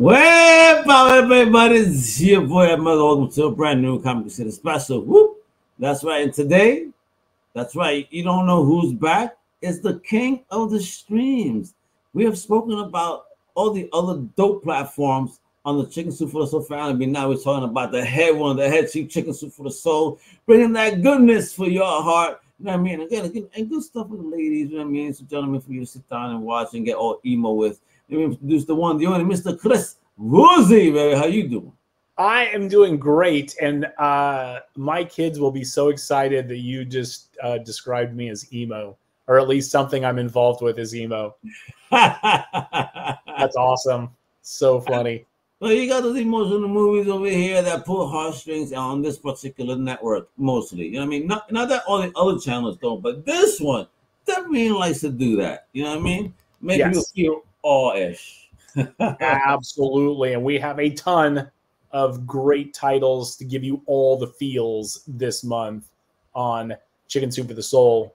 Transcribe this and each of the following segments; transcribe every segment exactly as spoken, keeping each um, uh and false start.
Well, everybody, it's your boy, mother. Welcome to a brand new Comic City special. Whoop. That's right. And today, that's right. You don't know who's back. It's the king of the streams. We have spoken about all the other dope platforms on the Chicken Soup for the Soul family. Now we're talking about the head one, the head chief, Chicken Soup for the Soul, bringing that goodness for your heart. You know what I mean? Again, again, and good stuff with the ladies. You know what I mean? So, gentlemen, for you to sit down and watch and get all emo with. Let me introduce the one, the only Mister Chris Woolsey, baby. How you doing? I am doing great, and uh, my kids will be so excited that you just uh, described me as emo, or at least something I'm involved with is emo. That's awesome. So funny. Well, you got those emotional movies over here that pull heartstrings on this particular network, mostly. You know what I mean? Not, not that all the other channels don't, but this one definitely likes to do that. You know what I mean? Make yes. you feel all-ish. Absolutely. And we have a ton of great titles to give you all the feels this month on Chicken Soup for the Soul.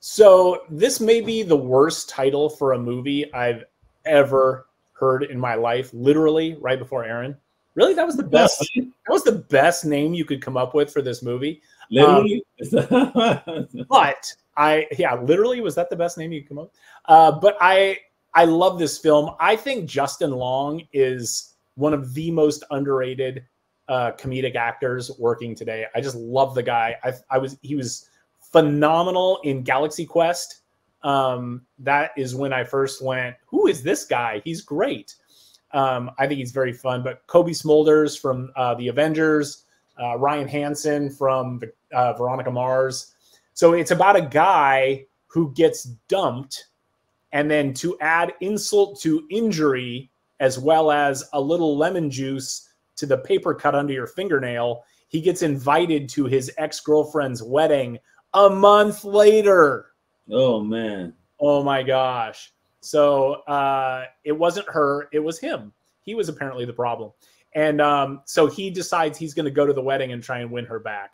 So this may be the worst title for a movie I've ever heard in my life, literally right before Aaron. Really? That was the best. That was the best name you could come up with for this movie. Literally. Um, but I, yeah, literally, was that the best name you could come up with? Uh, but I, I love this film. I think Justin Long is one of the most underrated uh, comedic actors working today. I just love the guy. I, I was, he was phenomenal in Galaxy Quest. Um, that is when I first went, who is this guy? He's great. Um, I think he's very fun. But Coby Smulders from uh, The Avengers, uh, Ryan Hansen from uh, Veronica Mars. So it's about a guy who gets dumped, and then to add insult to injury, as well as a little lemon juice to the paper cut under your fingernail, he gets invited to his ex-girlfriend's wedding a month later. Oh, man. Oh, my gosh. So uh, it wasn't her. It was him. He was apparently the problem. And um, so he decides he's going to go to the wedding and try and win her back.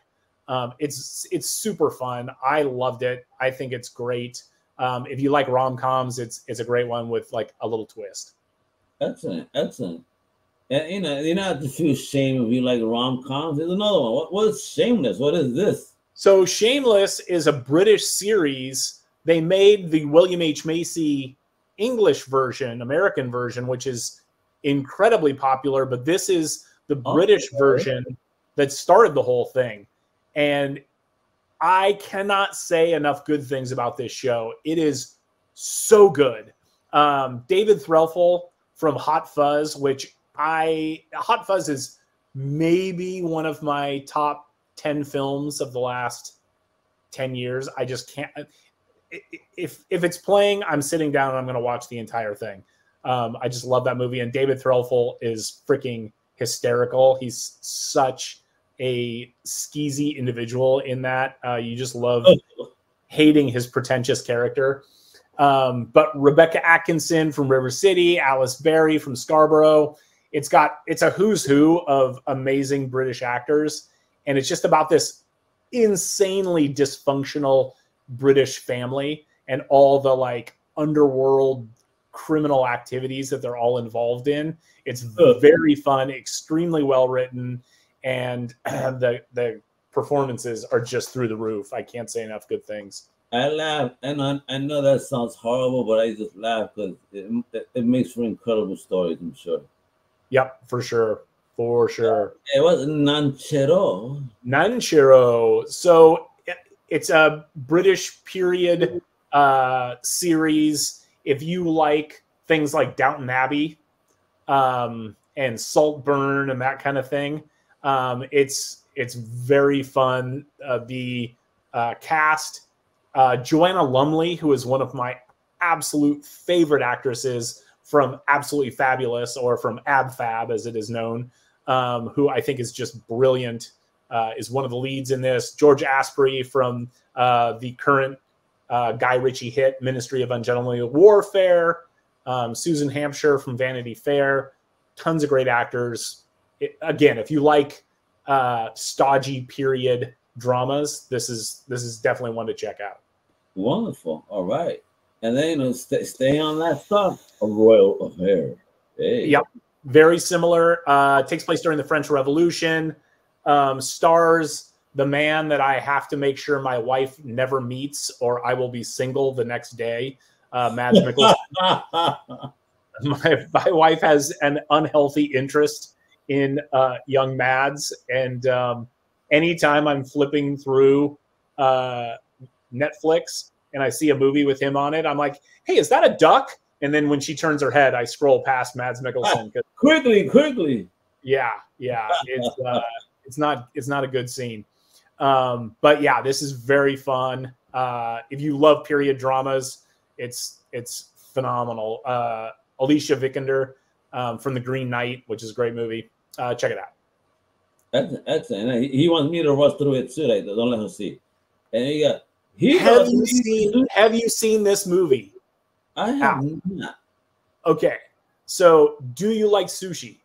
Um, it's it's super fun. I loved it. I think it's great. Um, if you like rom-coms, it's it's a great one with like a little twist. Excellent, excellent. And, you know, you're not to feel shame if you like rom-coms. There's another one. What, what is Shameless? What is this? So Shameless is a British series. They made the William H. Macy English version, American version, which is incredibly popular. But this is the oh, British okay. version that started the whole thing. And I cannot say enough good things about this show. It is so good. Um, David Threlfall from Hot Fuzz, which I, Hot Fuzz is maybe one of my top ten films of the last ten years. I just can't, if, if it's playing, I'm sitting down and I'm going to watch the entire thing. Um, I just love that movie. And David Threlfall is freaking hysterical. He's such a skeezy individual in that. Uh, you just love oh. hating his pretentious character. Um, but Rebecca Atkinson from River City, Alice Barry from Scarborough. It's got, it's a who's who of amazing British actors. And it's just about this insanely dysfunctional British family and all the like underworld criminal activities that they're all involved in. It's oh. very fun, extremely well written. And the the performances are just through the roof. I can't say enough good things. I laugh, and I, I know that sounds horrible, but I just laugh because it, it makes for incredible stories, I'm sure. Yep, for sure, for sure. It was Nonchero. Nonchero. So it, it's a British period uh, series. If you like things like Downton Abbey um, and Saltburn and that kind of thing, Um, it's it's very fun. Uh, the uh, cast, uh, Joanna Lumley, who is one of my absolute favorite actresses from Absolutely Fabulous, or from Ab Fab as it is known, um, who I think is just brilliant, uh, is one of the leads in this. George Asprey from uh, the current uh, Guy Ritchie hit Ministry of Ungentlemanly Warfare. Um, Susan Hampshire from Vanity Fair. Tons of great actors. It, again, if you like uh, stodgy period dramas, this is this is definitely one to check out. Wonderful. All right. And then, you know, st stay on that stuff. A royal affair. Hey. Yep, very similar. Uh, takes place during the French Revolution. Um, stars the man that I have to make sure my wife never meets, or I will be single the next day. Uh, Mads Mikkelsen. My, my wife has an unhealthy interest in uh, young Mads, and um, anytime I'm flipping through uh, Netflix and I see a movie with him on it, I'm like, "Hey, is that a duck?" And then when she turns her head, I scroll past Mads Mikkelsen. Ah, quickly, quickly. Yeah, yeah. It's uh, it's not it's not a good scene, um, but yeah, this is very fun. Uh, if you love period dramas, it's it's phenomenal. Uh, Alicia Vikander um, from The Green Knight, which is a great movie. Uh, check it out. That's excellent. He wants me to rush through it too. Like, don't let him see. And he got. He have you seen? Have you seen this movie? I have ah. not. Okay. So, do you like sushi?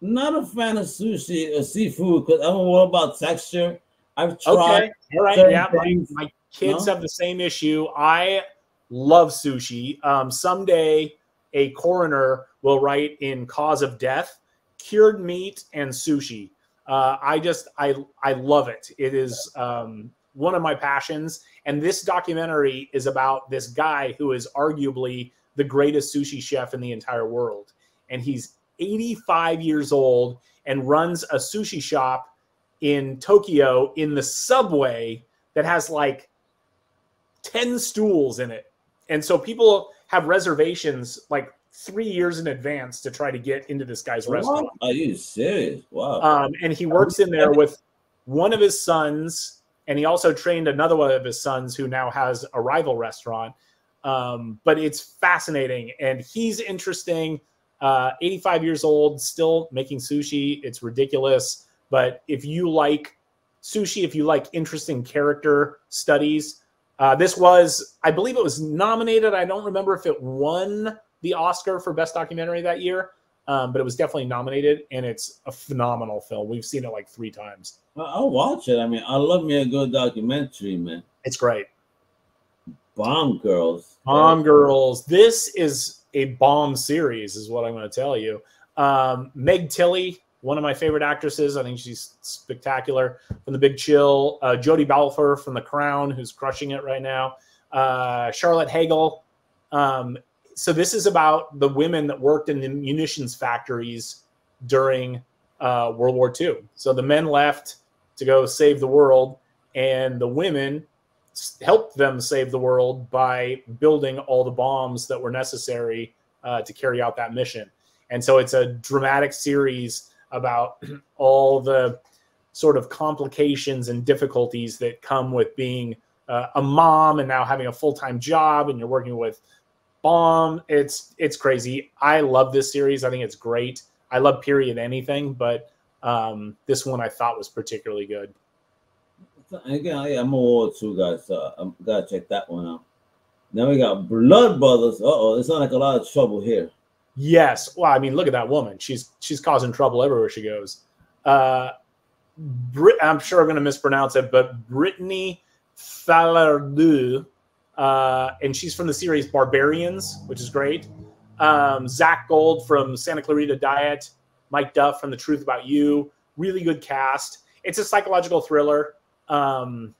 Not a fan of sushi or seafood because I'm worried about texture. I've tried. Okay. All right. Yeah. My, my kids no? have the same issue. I love sushi. Um, someday a coroner will write in cause of death, cured meat and sushi. Uh, I just, I, I love it. It is um, one of my passions. And this documentary is about this guy who is arguably the greatest sushi chef in the entire world. And he's eighty-five years old and runs a sushi shop in Tokyo in the subway that has like ten stools in it. And so people have reservations like three years in advance to try to get into this guy's what? restaurant. Are you serious? Wow. Um, and he works in there with one of his sons, and he also trained another one of his sons who now has a rival restaurant. Um, but it's fascinating, and he's interesting. Uh, eighty-five years old, still making sushi. It's ridiculous. But if you like sushi, if you like interesting character studies, Uh, this was, I believe it was nominated. I don't remember if it won the Oscar for Best Documentary that year, um, but it was definitely nominated, and it's a phenomenal film. We've seen it like three times. I'll watch it. I mean, I love me a good documentary, man. It's great. Bomb Girls. Bomb Girls. This is a bomb series is what I'm going to tell you. Um, Meg Tilly, one of my favorite actresses. I think she's spectacular from The Big Chill. Uh, Jodie Balfour from The Crown, who's crushing it right now. Uh, Charlotte Hagel. Um, so this is about the women that worked in the munitions factories during uh, World War Two. So the men left to go save the world, and the women helped them save the world by building all the bombs that were necessary uh, to carry out that mission. And so it's a dramatic series about all the sort of complications and difficulties that come with being uh, a mom and now having a full-time job, and you're working with bomb. It's it's crazy. I love this series. I think it's great. I love period anything, but um, this one I thought was particularly good. Again, I, I'm a World Two guy, so I'm gotta check that one out. Now we got Blood Brothers. Uh oh, it's not like a lot of trouble here. Yes. Well, I mean, look at that woman. She's she's causing trouble everywhere she goes. Uh, Brit I'm sure I'm going to mispronounce it, but Brittany Fallardou, uh, and she's from the series Barbarians, which is great. Um, Zach Gold from Santa Clarita Diet. Mike Duff from The Truth About You. Really good cast. It's a psychological thriller. Um,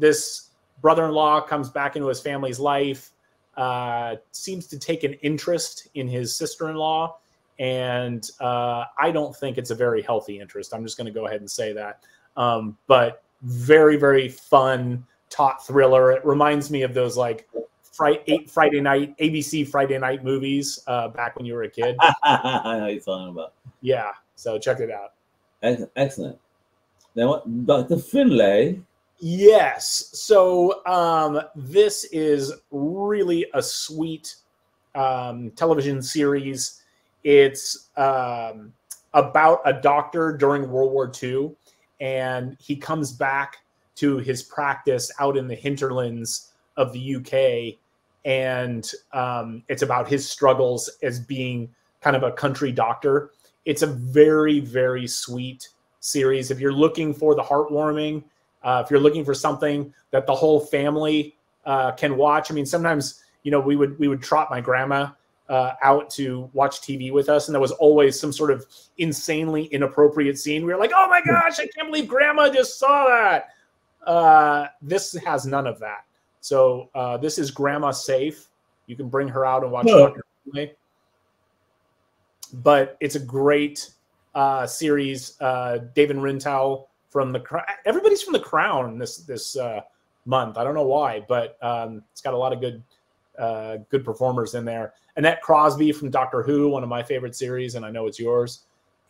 this brother-in-law comes back into his family's life. Uh, seems to take an interest in his sister-in-law, and uh, I don't think it's a very healthy interest. I'm just going to go ahead and say that. Um, but very, very fun, taut thriller. It reminds me of those like Friday, Friday night, A B C Friday night movies uh, back when you were a kid. I know what you're talking about. Yeah, so check it out. Excellent. Now, what, Doctor Finlay. Yes. So um, this is really a sweet um, television series. It's um, about a doctor during World War Two, and he comes back to his practice out in the hinterlands of the U K, and um, it's about his struggles as being kind of a country doctor. It's a very, very sweet series. If you're looking for the heartwarming, Uh, if you're looking for something that the whole family uh, can watch, I mean, sometimes, you know, we would we would trot my grandma uh, out to watch T V with us, and there was always some sort of insanely inappropriate scene. We were like, oh my gosh, I can't believe Grandma just saw that. Uh, this has none of that. So uh, this is Grandma safe. You can bring her out and watch Doctor Who. But it's a great uh, series. Uh, David Rintoul from The Crown. Everybody's from The Crown this this uh, month. I don't know why, but um, it's got a lot of good uh, good performers in there. Annette Crosby from Doctor Who, one of my favorite series, and I know it's yours.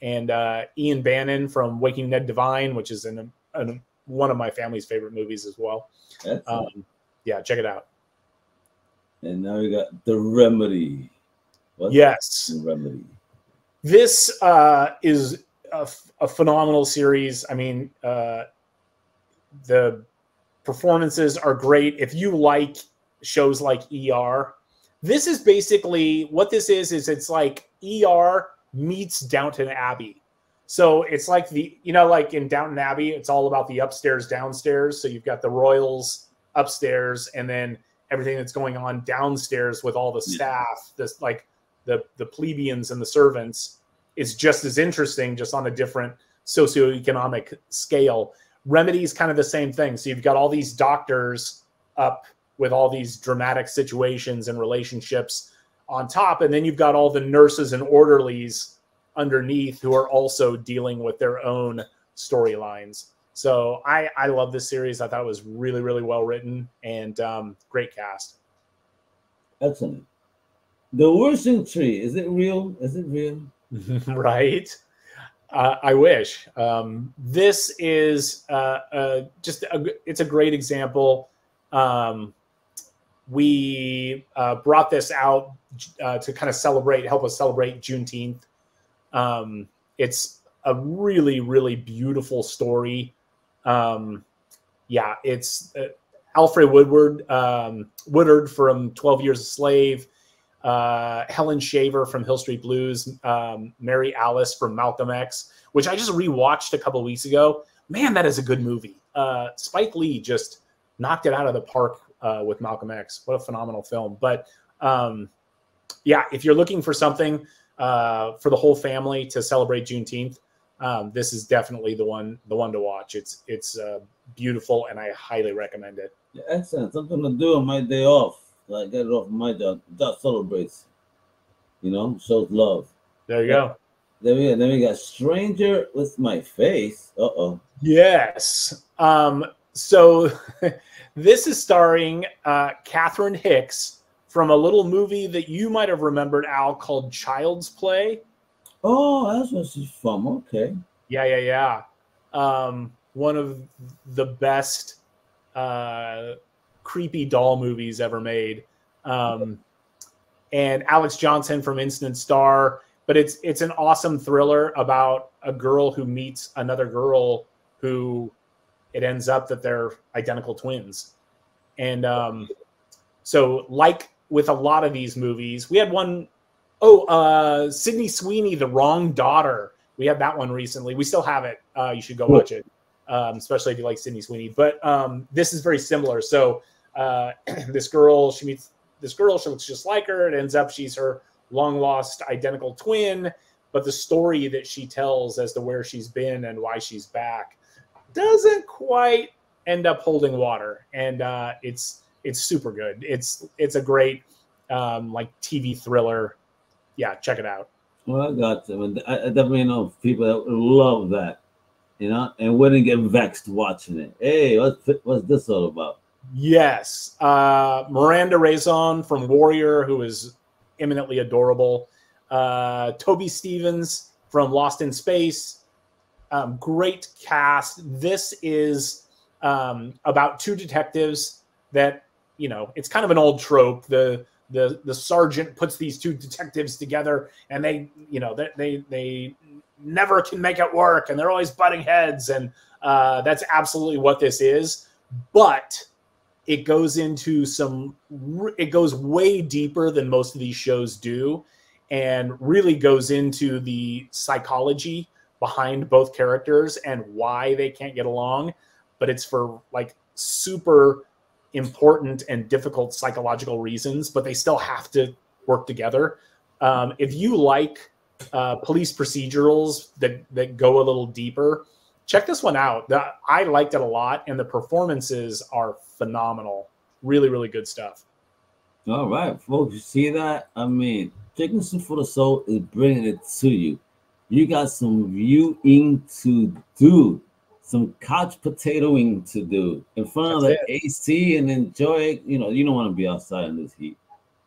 And uh, Ian Bannon from Waking Ned Divine, which is in a, in one of my family's favorite movies as well. Um, yeah, check it out. And now we got The Remedy. What's yes. The Remedy? This uh, is a, a phenomenal series. I mean, uh, the performances are great. If you like shows like E R, this is basically what this is, is it's like E R meets Downton Abbey. So it's like the, you know, like in Downton Abbey, it's all about the upstairs, downstairs. So you've got the royals upstairs and then everything that's going on downstairs with all the staff, this like, the the plebeians and the servants, is just as interesting, just on a different socioeconomic scale. Remedy is kind of the same thing. So you've got all these doctors up with all these dramatic situations and relationships on top, and then you've got all the nurses and orderlies underneath who are also dealing with their own storylines. So I, I love this series. I thought it was really, really well written and um, great cast. Excellent. The Wishing Tree, is it real? Is it real? Right. Uh, I wish. Um, this is uh, uh, just, a, it's a great example. Um, we uh, brought this out uh, to kind of celebrate, help us celebrate Juneteenth. Um, it's a really, really beautiful story. Um, yeah, it's uh, Alfred Woodward, um, Woodard from twelve years a slave. Uh, Helen Shaver from Hill Street Blues, um, Mary Alice from Malcolm X, which I just rewatched a couple of weeks ago. Man, that is a good movie. Uh, Spike Lee just knocked it out of the park uh, with Malcolm X. What a phenomenal film. But um, yeah, if you're looking for something uh, for the whole family to celebrate Juneteenth, um, this is definitely the one, the one to watch. It's it's uh, beautiful, and I highly recommend it. Yeah, excellent. Something to do on my day off. Like, get it off my job. That celebrates, you know, shows love. There you go. There we go. Then we got Stranger with My Face. Uh oh. Yes. Um. So this is starring uh, Katherine Hicks from a little movie that you might have remembered, Al, called Child's Play. Oh, that's what she's from. Okay. Yeah, yeah, yeah. Um, one of the best. Uh. Creepy doll movies ever made, um, and Alex Johnson from Instant Star. But it's it's an awesome thriller about a girl who meets another girl who it ends up that they're identical twins. And um, so, like with a lot of these movies, we had one, oh, uh, Sydney Sweeney, The Wrong Daughter. We had that one recently. We still have it. Uh, you should go watch it, um, especially if you like Sydney Sweeney. But um, this is very similar. So. Uh, this girl, she meets this girl, she looks just like her. It ends up she's her long-lost identical twin, but the story that she tells as to where she's been and why she's back doesn't quite end up holding water. And uh, it's it's super good. It's it's a great um, like T V thriller. Yeah, check it out. Well, I got them. I definitely know people that love that, you know, and wouldn't get vexed watching it. Hey, what's what's this all about? Yes. Uh, Miranda Raison from Warrior, who is eminently adorable. Uh, Toby Stevens from Lost in Space. Um, great cast. This is um, about two detectives that, you know, it's kind of an old trope. The the the sergeant puts these two detectives together and they, you know, they, they, they never can make it work and they're always butting heads. And uh, that's absolutely what this is. But it goes into some, it goes way deeper than most of these shows do and really goes into the psychology behind both characters and why they can't get along. But it's for like super important and difficult psychological reasons, but they still have to work together. Um, if you like uh, police procedurals that, that go a little deeper, check this one out. The, I liked it a lot, and the performances are phenomenal. Really, really good stuff. All right, folks, you see that? I mean, Chicken Soup for the Soul is bringing it to you. You got some viewing to do, some couch potatoing to do in front That's of the it. A C and enjoy it. You know, you don't want to be outside in this heat.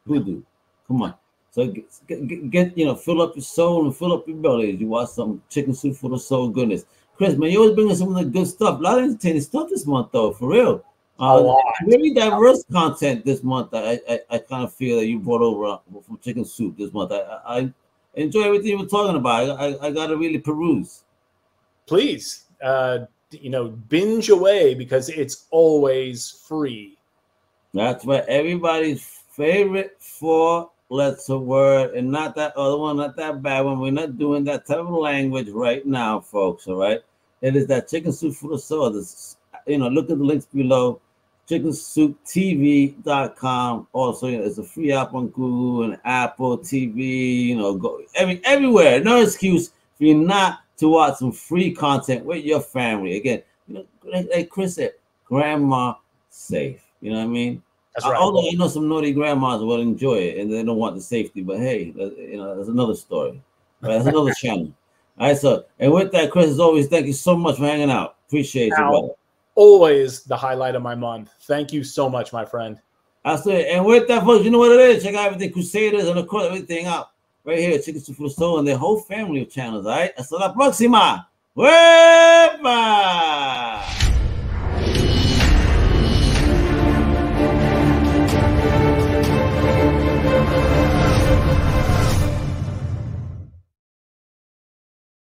Who do? Come on. So get, get, get, you know, fill up your soul and fill up your belly as you watch some Chicken Soup for the Soul goodness. Chris, man, you always bring us some of the good stuff. A lot of entertaining stuff this month, though, for real. Uh, really diverse content this month. I, I, I kind of feel that you brought over from Chicken Soup this month. I, I, I enjoy everything you were talking about. I, I, I got to really peruse. Please, uh, you know, binge away, because it's always free. That's right. Everybody's favorite four letter word, and not that other one, not that bad one. We're not doing that type of language right now, folks. All right. It is that Chicken Soup for the Soul. This, you know, look at the links below. chicken soup t v dot com. Also, you know, it's a free app on Google and Apple T V. You know, go every everywhere. No excuse for you not to watch some free content with your family. Again, you know, like, like Chris said, grandma safe. You know what I mean? That's right. Although I know some naughty grandmas will enjoy it and they don't want the safety, but hey, you know, that's another story. Right? That's another channel. All right, so and with that, Chris, as always, thank you so much for hanging out. Appreciate Ow. you, brother. Always the highlight of my month. Thank you so much, my friend. Absolutely. And with that, folks, you know what it is. Check out everything Crusaders and, of course, everything out right here at Chicken Soup for the Soul and their whole family of channels, all right? Hasta la próxima. Wait!